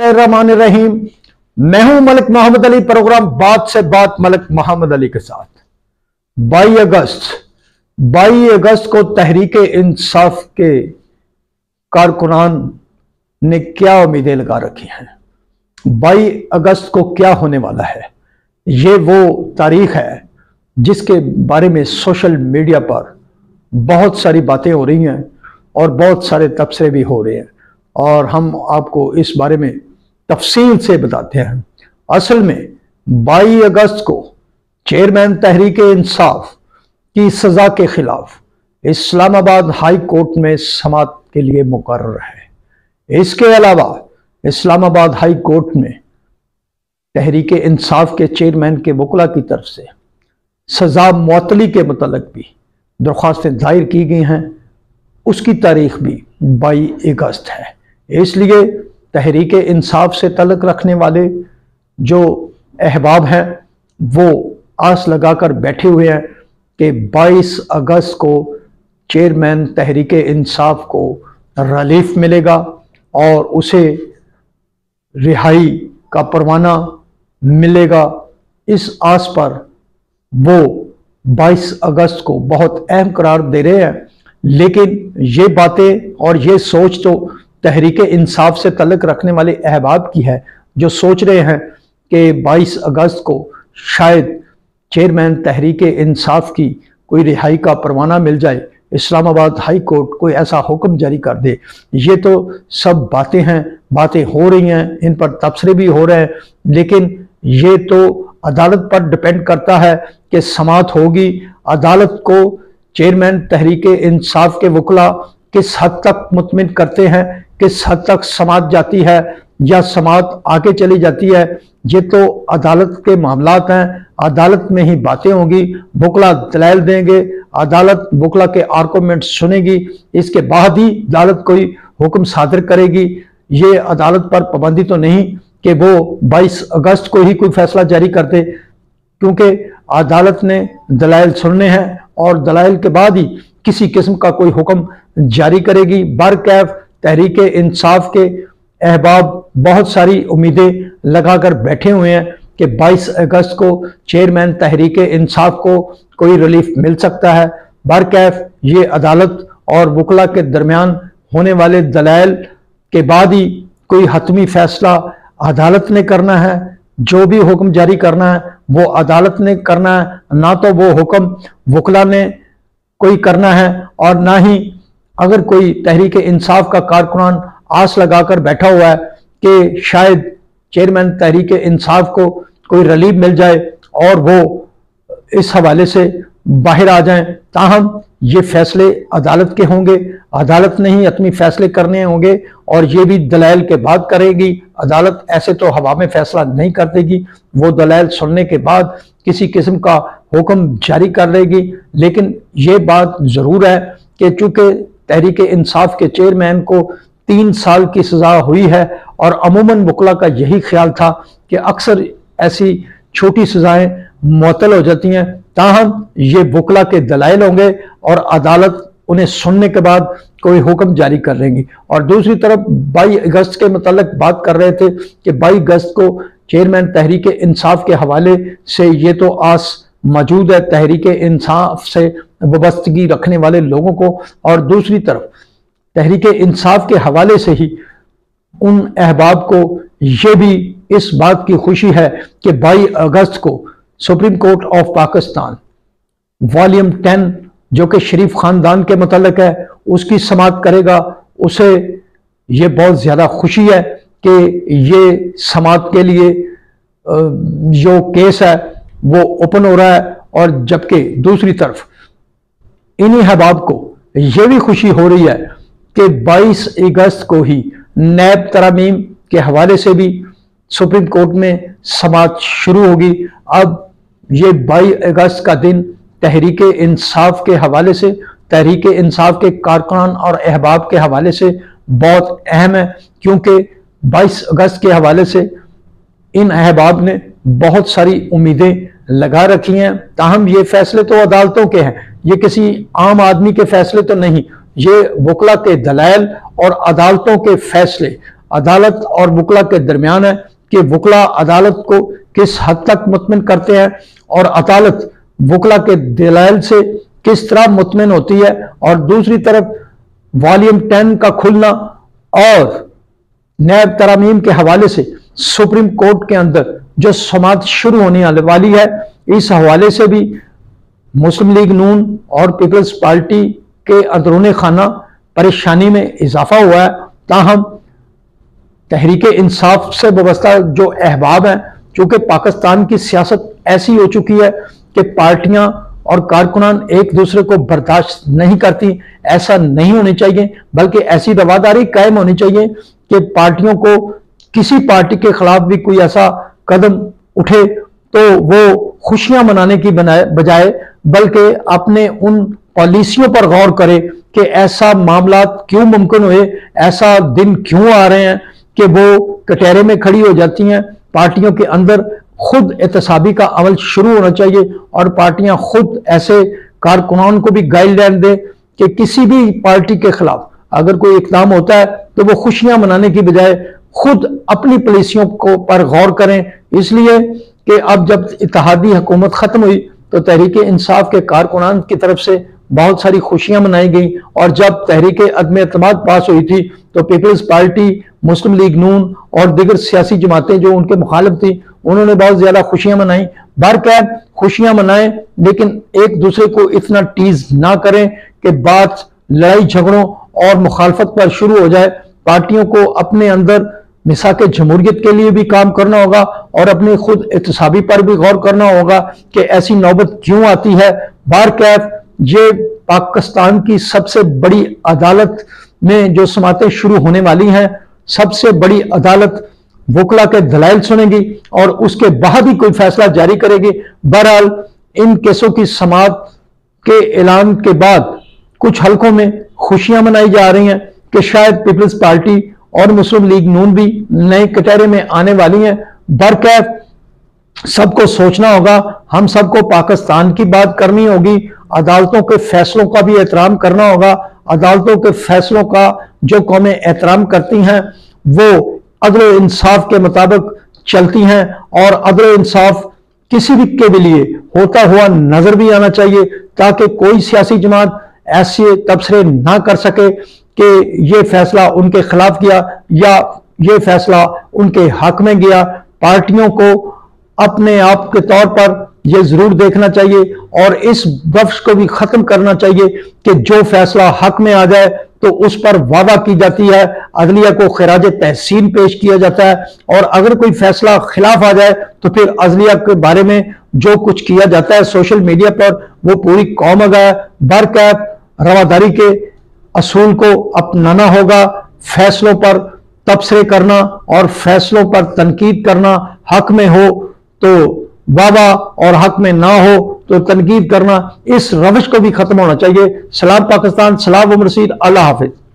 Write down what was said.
रहीम, मैं हूं मलिक मोहम्मद अली, प्रोग्राम बात से बात मलिक मोहम्मद अली के साथ। 22 अगस्त को तहरीके इंसाफ के कारकुनान ने क्या उम्मीदें लगा रखी हैं, 22 अगस्त को क्या होने वाला है। ये वो तारीख है जिसके बारे में सोशल मीडिया पर बहुत सारी बातें हो रही हैं और बहुत सारे तबसरे भी हो रहे हैं, और हम आपको इस बारे में तफसील से बताते हैं। असल में 22 अगस्त को चेयरमैन तहरीके इंसाफ की सज़ा के खिलाफ इस्लामाबाद हाई कोर्ट में समाअत के लिए मुकर्रर है। इसके अलावा इस्लामाबाद हाई कोर्ट में तहरीके इंसाफ के चेयरमैन के वकला की तरफ से सज़ा मुअत्तली के मतलब भी दरख्वास्तें दायर की गई हैं, उसकी तारीख भी 22 अगस्त है। इसलिए तहरीके इंसाफ से तल्लुक़ रखने वाले जो अहबाब हैं वो आस लगाकर बैठे हुए हैं कि 22 अगस्त को चेयरमैन तहरीके इंसाफ को रिलीफ मिलेगा और उसे रिहाई का परवाना मिलेगा। इस आस पर वो 22 अगस्त को बहुत अहम करार दे रहे हैं, लेकिन ये बातें और ये सोच तो तहरीके इंसाफ से तल्लुक़ रखने वाले अहबाब की है जो सोच रहे हैं कि 22 अगस्त को शायद चेयरमैन तहरीके इंसाफ की कोई रिहाई का परवाना मिल जाए, इस्लामाबाद हाई कोर्ट कोई ऐसा हुक्म जारी कर दे। ये तो सब बातें हैं, बातें हो रही हैं, इन पर तबसरे भी हो रहे हैं, लेकिन ये तो अदालत पर डिपेंड करता है कि समाअत होगी, अदालत को चेयरमैन तहरीके इंसाफ के वकला किस हद तक मुतमिन करते हैं, किस हद तक समाअत जाती है या समाअत आगे चली जाती है। ये तो अदालत के मामलात हैं, अदालत में ही बातें होंगी, वकला दलाइल देंगे, अदालत वकला के आर्गूमेंट सुनेगी, इसके बाद ही अदालत कोई हुक्म सादर करेगी। ये अदालत पर पाबंदी तो नहीं कि वो 22 अगस्त को ही कोई फैसला जारी कर दे, क्योंकि अदालत ने दलाइल सुनने हैं और दलाइल के बाद ही किसी किस्म का कोई हुक्म जारी करेगी। बरकैफ तहरीके इंसाफ के अहबाब बहुत सारी उम्मीदें लगाकर बैठे हुए हैं कि 22 अगस्त को चेयरमैन तहरीके इंसाफ को कोई रिलीफ मिल सकता है। बरकैफ ये अदालत और वकला के दरमियान होने वाले दलाइल के बाद ही कोई हतमी फैसला अदालत ने करना है। जो भी हुक्म जारी करना है वो अदालत ने करना है, ना तो वो हुक्म वकला ने कोई करना है, और ना ही अगर कोई तहरीके इंसाफ का कारकुनान आस लगाकर बैठा हुआ है कि शायद चेयरमैन तहरीके इंसाफ को कोई रिलीफ मिल जाए और वो इस हवाले से बाहर आ जाएं। ताहम ये फैसले अदालत के होंगे, अदालत ने ही अपनी फैसले करने होंगे, और ये भी दलाइल के बाद करेगी। अदालत ऐसे तो हवा में फैसला नहीं कर देगी, वो दलाइल सुनने के बाद किसी किस्म का हुक्म जारी कर देगी। लेकिन ये बात ज़रूर है कि चूँकि तहरीके इंसाफ के चेयरमैन को 3 साल की सज़ा हुई है, और अमूमन वकला का यही ख्याल था कि अक्सर ऐसी छोटी सज़ाएँ मुअत्तल हो जाती हैं, ताहम ये वकला के दलाइल होंगे और अदालत उन्हें सुनने के बाद कोई हुक्म जारी कर लेंगी। और दूसरी तरफ 22 अगस्त के मतलब बात कर रहे थे कि 22 अगस्त को चेयरमैन तहरीके इंसाफ के हवाले से ये तो आस मौजूद है तहरीके इंसाफ से वाबस्तगी रखने वाले लोगों को, और दूसरी तरफ तहरीके इंसाफ के हवाले से ही उन अहबाब को ये भी इस बात की खुशी है कि 22 अगस्त को supreme court of Pakistan volume 10 जो कि शरीफ ख़ानदान के मतलब है उसकी समाअत करेगा। उसे ये बहुत ज़्यादा खुशी है कि ये समाअत के लिए जो केस है वो ओपन हो रहा है, और जबकि दूसरी तरफ इन्हीं अहबाब को ये भी खुशी हो रही है कि 22 अगस्त को ही नैब तरामीम के हवाले से भी सुप्रीम कोर्ट में समाअत शुरू होगी। अब ये 22 अगस्त का दिन तहरीके इंसाफ के हवाले से, तहरीके इंसाफ के कारकुनान और अहबाब के हवाले से बहुत अहम है, क्योंकि 22 अगस्त के हवाले से इन अहबाब ने बहुत सारी उम्मीदें लगा रखी हैं। ताहम ये फैसले तो अदालतों के हैं, ये किसी आम आदमी के फैसले तो नहीं, ये वकला के दलाइल और अदालतों के फैसले अदालत और वुकला के दरमियान है कि वुकला अदालत को किस हद तक मुतमिन करते हैं और अदालत वुकला के दलाइल से किस तरह मुतमिन होती है। और दूसरी तरफ वॉल्यूम 10 का खुलना और नैब तरामीम के हवाले से सुप्रीम कोर्ट के अंदर जो समाअत शुरू होने वाली है, इस हवाले से भी मुस्लिम लीग नून और पीपल्स पार्टी के अंदरूनी खाना परेशानी में इजाफा हुआ है। ताहम तहरीके इंसाफ से वाबस्ता जो अहबाब हैं, चूँकि पाकिस्तान की सियासत ऐसी हो चुकी है कि पार्टियाँ और कारकुनान एक दूसरे को बर्दाश्त नहीं करती, ऐसा नहीं होने चाहिए, बल्कि ऐसी रवादारी कायम होनी चाहिए कि पार्टियों को किसी पार्टी के खिलाफ भी कोई ऐसा कदम उठे तो वो खुशियां मनाने की बजाय बल्कि अपने उन पॉलिसियों पर गौर करे कि ऐसा मामला क्यों मुमकिन हुए, ऐसा दिन क्यों आ रहे हैं कि वो कटहरे में खड़ी हो जाती हैं। पार्टियों के अंदर खुद एहतसाबी का अमल शुरू होना चाहिए और पार्टियां खुद ऐसे कारकुनान को भी गाइडलाइन दें कि किसी भी पार्टी के खिलाफ अगर कोई इकदाम होता है तो वो खुशियां मनाने की बजाय खुद अपनी पॉलिसियों को पर गौर करें। इसलिए कि अब जब इत्तेहादी हुकूमत ख़त्म हुई तो तहरीके इंसाफ के कारकुनान की तरफ से बहुत सारी खुशियां मनाई गई और जब तहरीके अदम एतमाद पास हुई थी तो पीपल्स पार्टी, मुस्लिम लीग नून और दीगर सियासी जमातें जो उनके मुखालिफ थी, उन्होंने बहुत ज़्यादा खुशियां मनाई। बरकैब खुशियां मनाएं, लेकिन एक दूसरे को इतना टीज ना करें कि बात लड़ाई झगड़ों और मुखालफत पर शुरू हो जाए। पार्टियों को अपने अंदर मिसाके जमहूरियत के लिए भी काम करना होगा और अपने खुद एहतसाबी पर भी गौर करना होगा कि ऐसी नौबत क्यों आती है। बारकैफ ये पाकिस्तान की सबसे बड़ी अदालत में जो समातें शुरू होने वाली हैं, सबसे बड़ी अदालत वकला के दलाइल सुनेगी और उसके बाद ही कोई फैसला जारी करेगी। बहरहाल इन केसों की समात के ऐलान के बाद कुछ हलकों में खुशियां मनाई जा रही हैं कि शायद पीपल्स पार्टी और मुस्लिम लीग नून भी नए कटहरे में आने वाली हैं। बरकैफ सबको सोचना होगा, हम सबको पाकिस्तान की बात करनी होगी, अदालतों के फैसलों का भी एहतराम करना होगा। अदालतों के फैसलों का जो कौमें एहतराम करती हैं वो अदल इंसाफ के मुताबिक चलती हैं और अदल इंसाफ किसी भी के लिए होता हुआ नजर भी आना चाहिए ताकि कोई सियासी जमात ऐसे तबसरे ना कर सके कि ये फैसला उनके खिलाफ गया या ये फैसला उनके हक में गया। पार्टियों को अपने आप के तौर पर यह जरूर देखना चाहिए और इस बख्श को भी खत्म करना चाहिए कि जो फैसला हक में आ जाए तो उस पर वादा की जाती है, अदलिया को खराज तहसीन पेश किया जाता है और अगर कोई फैसला खिलाफ आ जाए तो फिर अदलिया के बारे में जो कुछ किया जाता है सोशल मीडिया पर वो पूरी कौम आगाह है। बरकैफ रवादारी के असूल को अपनाना होगा, फैसलों पर तबसरे करना और फैसलों पर तनकीद करना, हक में हो तो वादा और हक में ना हो तो तनकीद करना, इस रवश को भी खत्म होना चाहिए। सलाम पाकिस्तान, सलाम उमर सीद, अल्लाह हाफिज।